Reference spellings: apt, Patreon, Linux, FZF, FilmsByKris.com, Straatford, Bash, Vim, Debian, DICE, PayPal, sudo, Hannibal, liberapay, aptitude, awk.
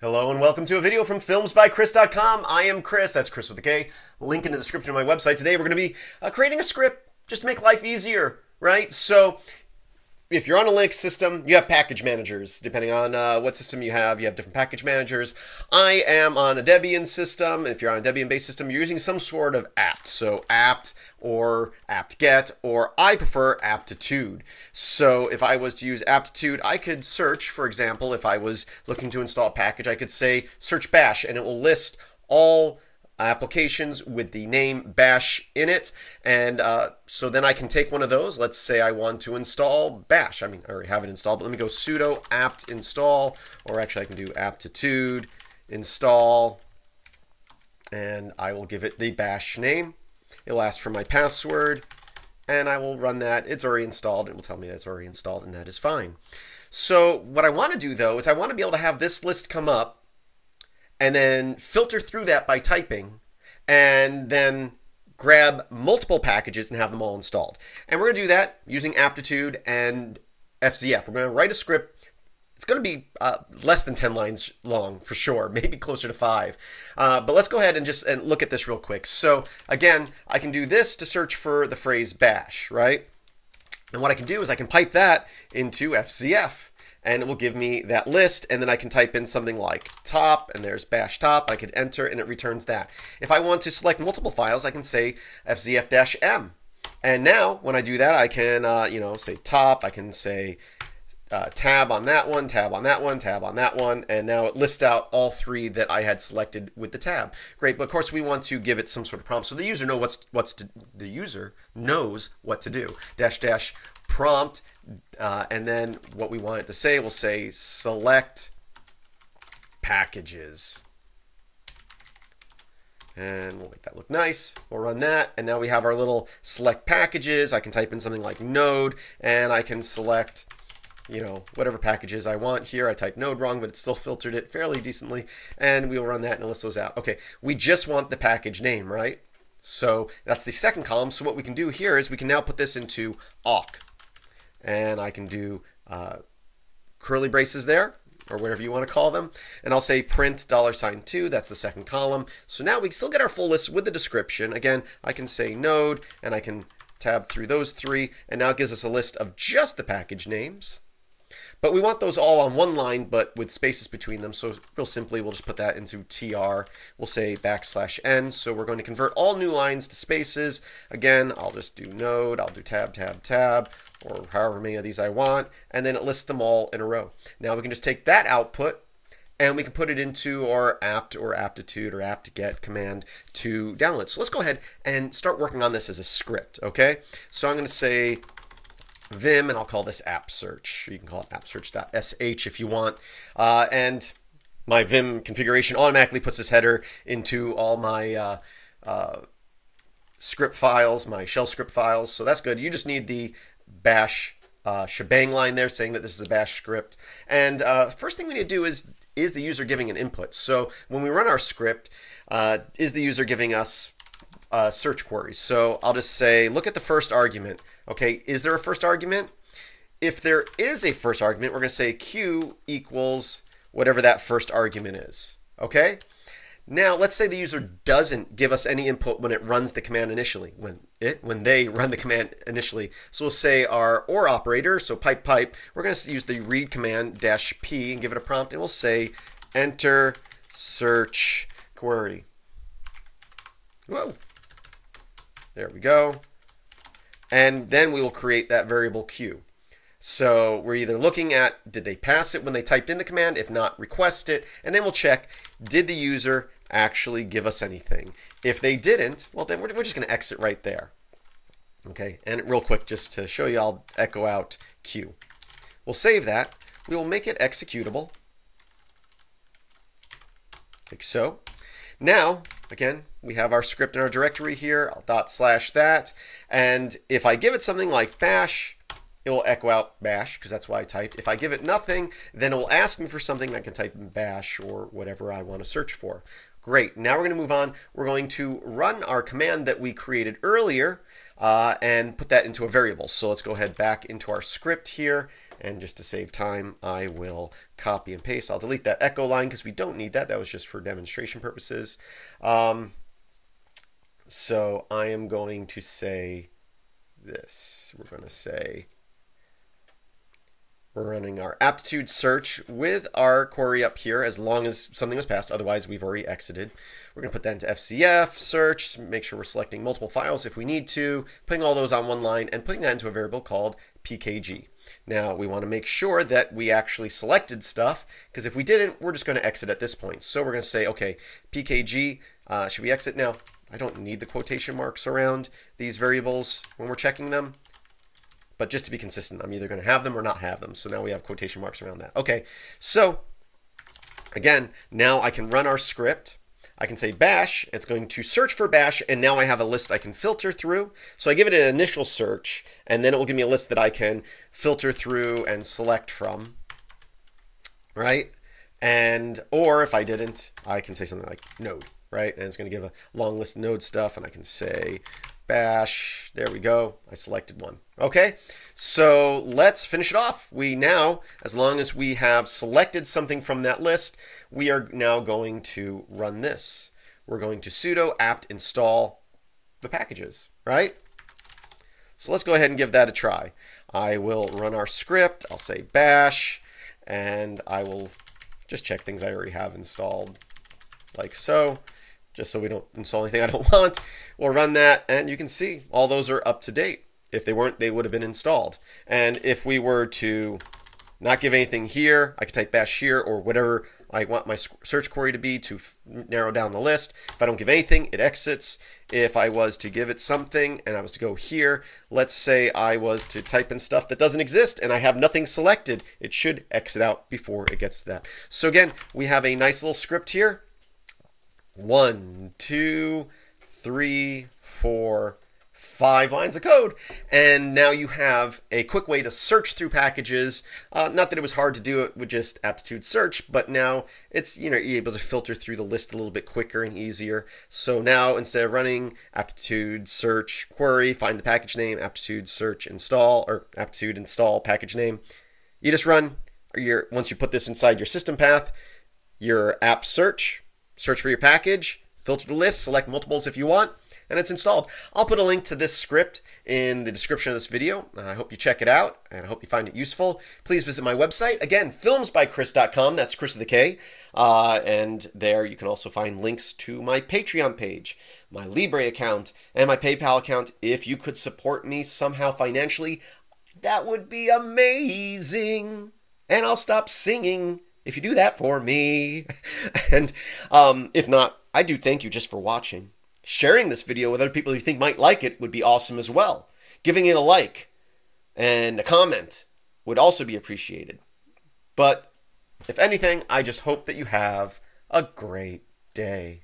Hello and welcome to a video from FilmsByKris.com. I am Chris, that's Chris with a K. Link in the description of my website. Today we're going to be creating a script just to make life easier, right? So if you're on a Linux system, you have package managers. Depending on what system you have different package managers. I am on a Debian system. If you're on a Debian-based system, you're using some sort of apt. So apt or apt-get, or I prefer aptitude. So if I was to use aptitude, I could search, for example, if I was looking to install a package, I could say search bash, and it will list all applications with the name bash in it. And so then I can take one of those. Let's say I want to install bash. I mean, I already have it installed, but let me go sudo apt install, or actually I can do aptitude install, and I will give it the bash name. It'll ask for my password, and I will run that. It's already installed. It will tell me that it's already installed, and that is fine. So what I want to do, though, is I want to be able to have this list come up and then filter through that by typing, and then grab multiple packages and have them all installed. And we're going to do that using aptitude and FZF. We're going to write a script. It's going to be less than 10 lines long for sure, maybe closer to 5. But let's go ahead and just look at this real quick. So again, I can do this to search for the phrase bash, right? And what I can do is I can pipe that into FZF, and it will give me that list. And then I can type in something like top, and there's bash top. I could enter, and it returns that. If I want to select multiple files, I can say FZF-M. And now when I do that, I can you know, say top. I can say tab on that one, tab on that one, tab on that one, and now it lists out all three that I had selected with the tab. Great, but of course we want to give it some sort of prompt so the user knows what to do. Dash dash prompt, and then what we want it to say, we'll say select packages. And we'll make that look nice. We'll run that, and now we have our little select packages. I can type in something like node, and I can select, you know, whatever packages I want here. I typed node wrong, but it still filtered it fairly decently. And we'll run that and list those out. Okay, we just want the package name, right? So that's the second column. So what we can do here is we can now put this into awk. And I can do curly braces there, or whatever you want to call them. And I'll say print $2. That's the second column. So now we still get our full list with the description. Again, I can say node, and I can tab through those three. And now it gives us a list of just the package names. But we want those all on one line, but with spaces between them. So real simply, we'll just put that into TR. We'll say \n. So we're going to convert all new lines to spaces. Again, I'll just do node. I'll do tab, tab, tab, or however many of these I want. And then it lists them all in a row. Now we can just take that output, and we can put it into our apt or aptitude or apt-get command to download. So let's go ahead and start working on this as a script, okay? So I'm going to say Vim, and I'll call this app search. You can call it appsearch.sh if you want. And my Vim configuration automatically puts this header into all my script files, my shell script files. So that's good. You just need the bash shebang line there saying that this is a bash script. And first thing we need to do is the user giving an input? So when we run our script, is the user giving us search queries? So I'll just say, look at the first argument. Okay, is there a first argument? If there is a first argument, we're going to say q equals whatever that first argument is. Okay, now let's say the user doesn't give us any input when it runs the command initially, when they run the command initially. So we'll say our or operator, so pipe, we're going to use the read command -p and give it a prompt, and we'll say enter search query. Whoa. There we go. And then we will create that variable q. So we're either looking at, did they pass it when they typed in the command? If not, request it. And then we'll check, did the user actually give us anything? If they didn't, well, then we're just going to exit right there. Okay, and real quick, just to show you, I'll echo out q. We'll save that. We will make it executable, like so. Now, again, we have our script in our directory here. I'll /that. And if I give it something like bash, it will echo out bash, because that's why I typed. If I give it nothing, then it will ask me for something. I can type in bash or whatever I want to search for. Great. Now we're going to move on. We're going to run our command that we created earlier and put that into a variable. So let's go ahead back into our script here And just to save time, I will copy and paste. I'll delete that echo line because we don't need that. That was just for demonstration purposes. So I am going to say this. We're going to say we're running our aptitude search with our query up here as long as something was passed. Otherwise, we've already exited. We're going to put that into FZF search, make sure we're selecting multiple files if we need to, putting all those on one line and putting that into a variable called PKG. Now, we want to make sure that we actually selected stuff, because if we didn't, we're just going to exit at this point. So we're going to say, okay, PKG, should we exit now? I don't need the quotation marks around these variables when we're checking them. But just to be consistent, I'm either going to have them or not have them. So now we have quotation marks around that. Okay, so again, now I can run our script. I can say bash, it's going to search for bash, and now I have a list I can filter through. So I give it an initial search, and then it will give me a list that I can filter through and select from, right? And, or if I didn't, I can say something like node, right? And it's going to give a long list of node stuff, and I can say bash, there we go, I selected one. Okay, so let's finish it off. We now, as long as we have selected something from that list, we are now going to run this. We're going to sudo apt install the packages, right? So let's go ahead and give that a try. I will run our script, I'll say bash, and I will just check things I already have installed, like so. Just so we don't install anything I don't want. We'll run that, and you can see all those are up to date. If they weren't, they would have been installed. And if we were to not give anything here, I could type bash here or whatever I want my search query to be to narrow down the list. If I don't give anything, it exits. If I was to give it something and I was to go here, let's say I was to type in stuff that doesn't exist and I have nothing selected, it should exit out before it gets to that. So again, we have a nice little script here. 1, 2, 3, 4, 5 lines of code. And now you have a quick way to search through packages. Not that it was hard to do it with just aptitude search, but now it's, you know, you're able to filter through the list a little bit quicker and easier. So now instead of running aptitude search query, find the package name, aptitude search install, or aptitude install package name, you just run your, once you put this inside your system path, your app search, search for your package, filter the list, select multiples if you want, and it's installed. I'll put a link to this script in the description of this video. I hope you check it out, and I hope you find it useful. Please visit my website. Again, FilmsByKris.com, that's Chris with a K. And there you can also find links to my Patreon page, my Libre account, and my PayPal account. If you could support me somehow financially, that would be amazing. And I'll stop singing if you do that for me. And if not, I do thank you just for watching. Sharing this video with other people you think might like it would be awesome as well. Giving it a like and a comment would also be appreciated. But if anything, I just hope that you have a great day.